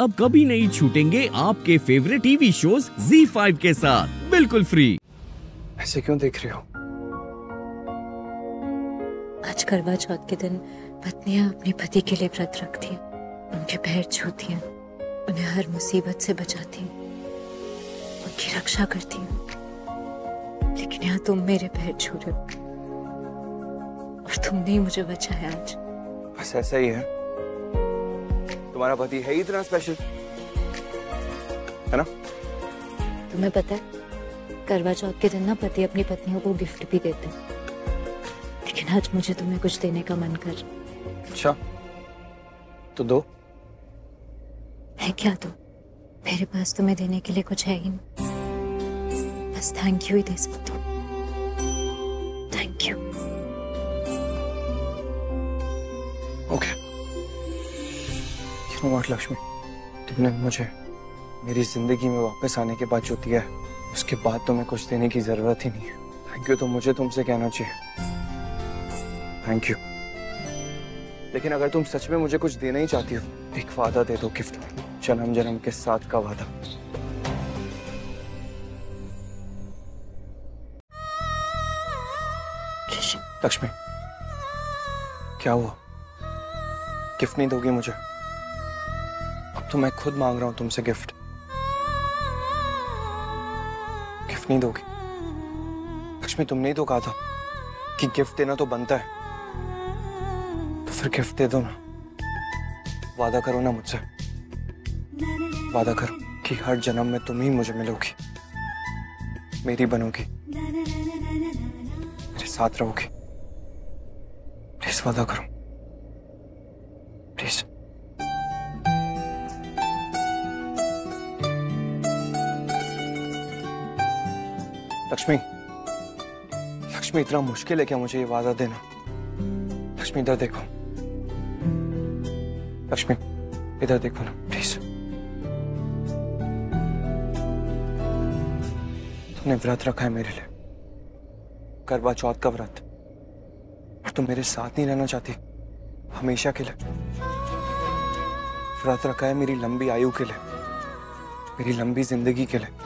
अब कभी नहीं छूटेंगे आपके फेवरेट टीवी शोज Zee5 के साथ बिल्कुल फ्री। ऐसे क्यों देख रहे हो? आज करवा चौथ के दिन पत्नियां अपने पति के लिए व्रत रखती हैं, उनके पैर छूती हैं, उन्हें हर मुसीबत से बचाती हैं, उनकी रक्षा करती हैं। लेकिन यहाँ तुम मेरे पैर छू रहे हो और तुमने ही मुझे बचाया आज। बस ऐसा ही है, तुम्हारा पति है इतना स्पेशल, है ना? तुम्हें पता है करवा चौथ के दिन ना पति अपनी पत्नियों को गिफ्ट भी देते हैं, लेकिन आज मुझे तुम्हें कुछ देने का मन कर। अच्छा तो दो। मैं क्या दूं? मेरे पास तुम्हें देने के लिए कुछ है ही नहीं, बस थैंक यू ही दे सकती हूँ। Thank you. Okay. You know what Lakshmi, तुमने मुझे मेरी जिंदगी में वापस आने के बाद जो दिया है, उसके बाद तुम्हें कुछ देने की जरूरत ही नहीं है। थैंक यू तो मुझे तुमसे कहना चाहिए, थैंक यू। लेकिन अगर तुम सच में मुझे कुछ देना ही चाहती हो, एक वादा दे दो गिफ्ट में, जन्म जन्म के साथ का वादा। लक्ष्मी, क्या हुआ? गिफ्ट नहीं दोगी मुझे? अब तो मैं खुद मांग रहा हूं तुमसे गिफ्ट, गिफ्ट नहीं दोगी? लक्ष्मी, तुमने ही तो कहा था कि गिफ्ट देना तो बनता है, फिर गिफ्ट दे दो ना। वादा करो ना मुझसे, वादा करो कि हर जन्म में तुम ही मुझे मिलोगी, मेरी बनोगी, मेरे साथ रहोगी। प्लीज वादा करो, प्लीज। लक्ष्मी, लक्ष्मी इतना मुश्किल है क्या मुझे ये वादा देना? लक्ष्मी इधर देखो, लक्ष्मी इधर देखो ना प्लीज। तुमने व्रत रखा है मेरे लिए, करवा चौथ का व्रत, और तुम मेरे साथ नहीं रहना चाहती हमेशा के लिए। व्रत रखा है मेरी लंबी आयु के लिए, मेरी लंबी जिंदगी के लिए।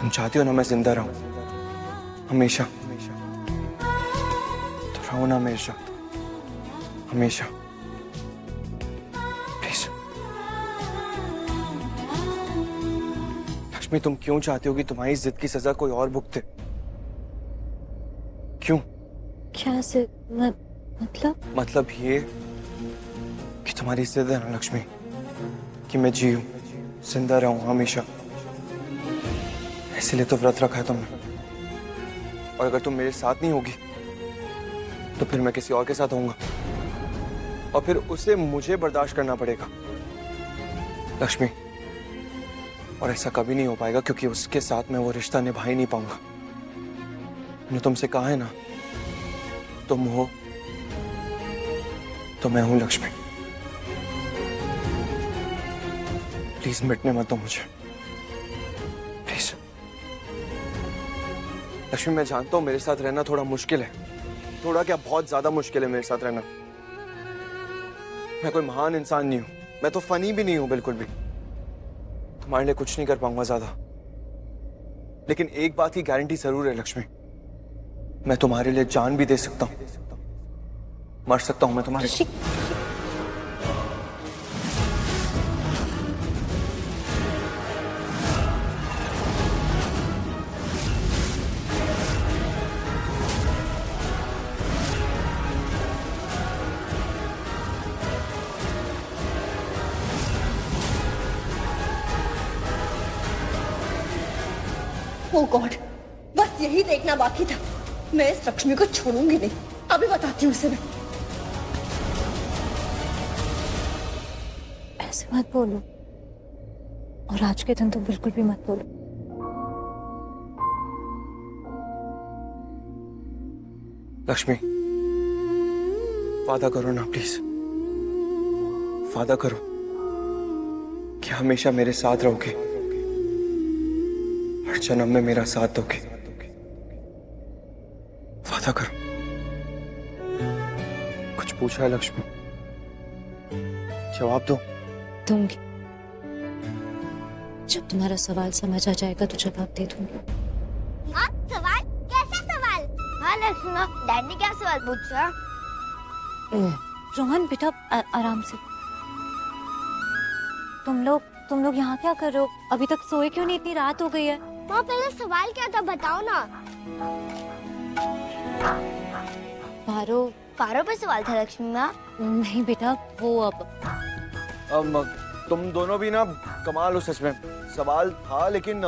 तुम चाहती हो ना मैं जिंदा रहूं हमेशा, तो रहो ना मेरे साथ हमेशा। लक्ष्मी, तुम क्यों चाहते हो कि तुम्हारी जिद की सजा कोई और भुगते? क्यों? क्या से मतलब ये कि तुम्हारी जिद है ना लक्ष्मी, कि मैं जीऊं, जिंदा रहूं हमेशा। इसलिए तो व्रत रखा है तुमने। और अगर तुम मेरे साथ नहीं होगी तो फिर मैं किसी और के साथ होऊंगा, और फिर उसे मुझे बर्दाश्त करना पड़ेगा लक्ष्मी। और ऐसा कभी नहीं हो पाएगा, क्योंकि उसके साथ मैं वो रिश्ता निभा ही नहीं पाऊंगा। मैंने तुमसे कहा है ना, तुम हो तो मैं हूं लक्ष्मी। प्लीज मिटने मत दो मुझे, प्लीज। लक्ष्मी, मैं जानता हूं मेरे साथ रहना थोड़ा मुश्किल है, थोड़ा क्या बहुत ज्यादा मुश्किल है मेरे साथ रहना। मैं कोई महान इंसान नहीं हूं, मैं तो फनी भी नहीं हूं बिल्कुल भी। तुम्हारे लिए कुछ नहीं कर पाऊंगा ज्यादा, लेकिन एक बात की गारंटी जरूर है लक्ष्मी, मैं तुम्हारे लिए जान भी दे सकता हूं, मर सकता हूं मैं तुम्हारे लिए। Oh God, बस यही देखना बाकी था। मैं इस लक्ष्मी को छोड़ूंगी नहीं, अभी बताती हूँ उसे मैं। ऐसे मत बोलो, और आज के दिन तो बिल्कुल भी मत बोलो। लक्ष्मी, वादा करो ना प्लीज, वादा करो कि हमेशा मेरे साथ रहोगे, जन्म में मेरा साथ दोगे। वादा करो। कुछ पूछा है लक्ष्मी, जवाब दो। तुम जब तुम्हारा सवाल समझ आ जाएगा तो जवाब दे दूंगी। हाँ, सवाल? कैसा सवाल? हाँ लक्ष्मा, डैड ने क्या सवाल पूछा? रोहन बेटा आराम से। तुम लोग यहाँ क्या कर रहे हो? अभी तक सोए क्यों नहीं? इतनी रात हो गई है। माँ पहले सवाल क्या था बताओ ना। पारो पे सवाल था लक्ष्मी माँ। नहीं बेटा वो अब तुम दोनों भी ना कमाल हो सच में। सवाल था लेकिन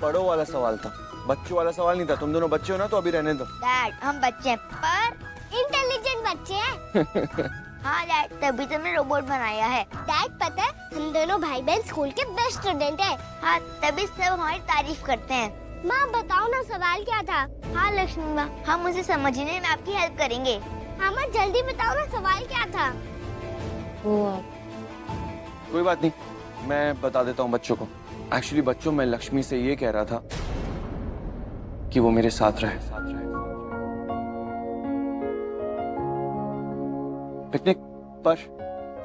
पढ़ो वाला सवाल था, बच्चों वाला सवाल नहीं था। तुम दोनों बच्चे हो ना तो अभी रहने दो। डैड हम बच्चे हैं पर इंटेलिजेंट बच्चे हैं। हाँ डैड तभी तो हमने रोबोट बनाया है। डैड पता है हम दोनों भाई बहन स्कूल के बेस्ट स्टूडेंट हैं। हाँ तभी सब हमारी तारीफ करते हैं। माँ बताओ ना सवाल क्या था। हाँ लक्ष्मी माँ हम उसे समझने में आपकी हेल्प करेंगे। हाँ माँ जल्दी बताओ ना सवाल क्या था। वो कोई बात नहीं मैं बता देता हूँ बच्चों को। एक्चुअली बच्चों मैं लक्ष्मी से ये कह रहा था कि वो मेरे साथ रहे। पिकनिक पर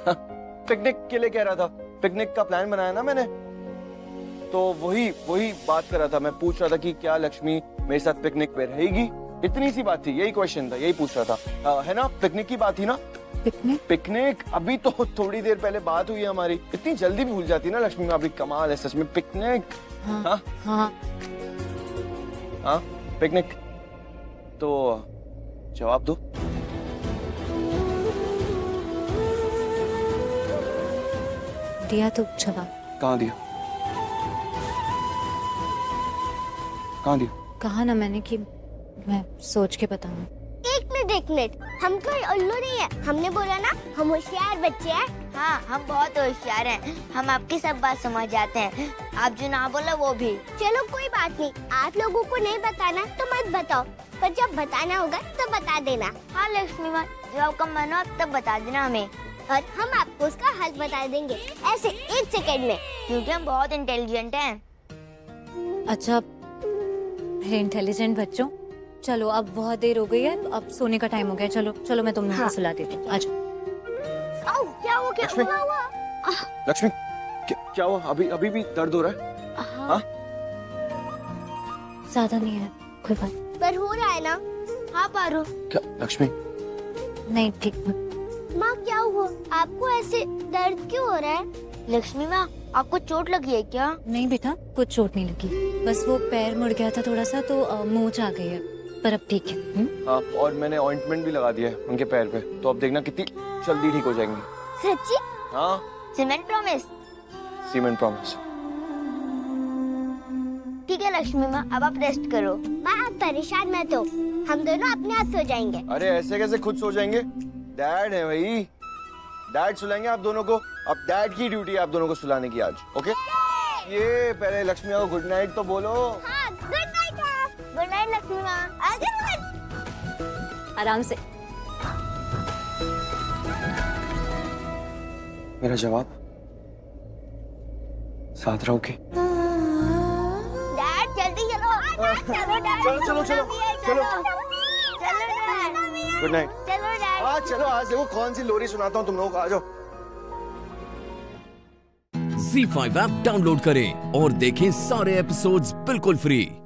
हाँ, पिकनिक के लिए कह रहा था। पिकनिक का प्लान बनाया ना मैंने तो वही बात कर रहा था। मैं पूछ रहा था कि क्या लक्ष्मी मेरे साथ पिकनिक पे रहेगी। इतनी सी बात थी, यही क्वेश्चन था, यही पूछ रहा था। है ना पिकनिक की बात थी ना। पिकनिक अभी तो थोड़ी देर पहले बात हुई है हमारी। इतनी जल्दी भी भूल जाती ना लक्ष्मी माँ, अभी कमाल है सच में। पिकनिक हाँ हाँ हाँ, हाँ पिकनिक तो जवाब दो। दिया तो जवाब। कहाँ दिया? कहा ना मैंने कि मैं सोच के बताऊं। एक मिनट हम कोई उल्लू नहीं है। हमने बोला ना हम होशियार बच्चे हैं। हाँ हम बहुत होशियार हैं। हम आपकी सब बात समझ जाते हैं, आप जो ना बोला वो भी। चलो कोई बात नहीं, आप लोगों को नहीं बताना तो मत बताओ, पर जब बताना होगा तब तो बता देना। हाँ लक्ष्मी माँ जब आपका मन हो तब बता देना हमें, और हम आपको उसका हल बता देंगे ऐसे एक सेकेंड में, क्योंकि हम बहुत इंटेलिजेंट है। अच्छा इंटेलिजेंट बच्चों चलो अब बहुत देर हो गई है, अब सोने का टाइम हो गया। चलो मैं तुम लोगों को सुला देती हूँ। आज क्या हुआ? क्या हुआ? लक्ष्मी क्या हुआ? अभी भी दर्द हो रहा है? हाँ ज्यादा नहीं है कोई बात, पर हो रहा है ना। हाँ पारो क्या लक्ष्मी नहीं ठीक। माँ क्या हुआ आपको? ऐसे दर्द क्यों हो रहा है? लक्ष्मी माँ आपको चोट लगी है क्या? नहीं बेटा कुछ चोट नहीं लगी, बस वो पैर मुड़ गया था थोड़ा सा तो मोच आ गई है, पर अब ठीक है। हाँ और मैंने ऑइंटमेंट भी लगा दिया है उनके पैर पे, तो अब देखना कितनी जल्दी ठीक हो जाएंगी। सच्ची? हाँ सीमेंट प्रॉमिस। Cement promise. ठीक है लक्ष्मी माँ अब आप रेस्ट करो। माँ आप परेशान मत हो, हम दोनों अपने आप सो जाएंगे। अरे ऐसे कैसे खुद सो जाएंगे? डैड है भाई, डैड सुलाएंगे आप दोनों को। अब डैड की ड्यूटी है आप दोनों को सुलाने की आज। ओके ये पहले लक्ष्मी को गुड नाइट तो बोलो। हाँ गुड नाइट लक्ष्मी माँ। आराम से। मेरा जवाब साथ रहोगे? डैड जल्दी चलो। चलो गुड नाइट। चलो आज देखो कौन सी लोरी सुनाता हूँ तुम लोगों को। आ जाओ Zee5 ऐप डाउनलोड करें और देखें सारे एपिसोड्स बिल्कुल फ्री।